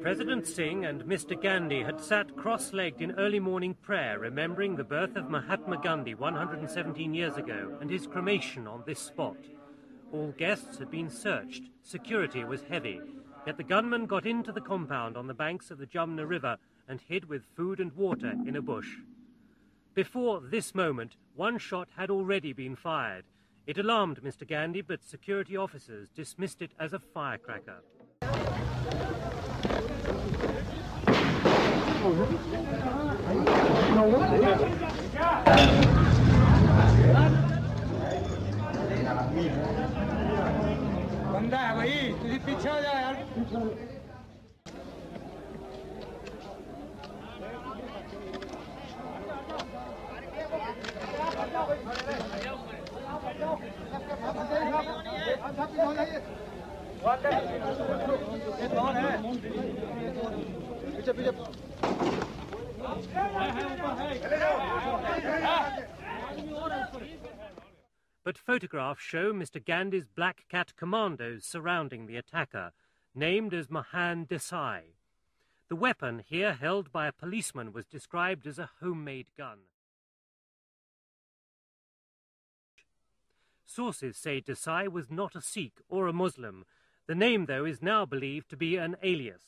President Singh and Mr. Gandhi had sat cross-legged in early morning prayer, remembering the birth of Mahatma Gandhi 117 years ago and his cremation on this spot. All guests had been searched. Security was heavy. Yet the gunman got into the compound on the banks of the Jumna River and hid with food and water in a bush. Before this moment, one shot had already been fired. It alarmed Mr. Gandhi, but security officers dismissed it as a firecracker. But photographs show Mr. Gandhi's Black Cat commandos surrounding the attacker, named as Mahan Desai. The weapon, here held by a policeman, was described as a homemade gun. Sources say Desai was not a Sikh or a Muslim. The name, though, is now believed to be an alias.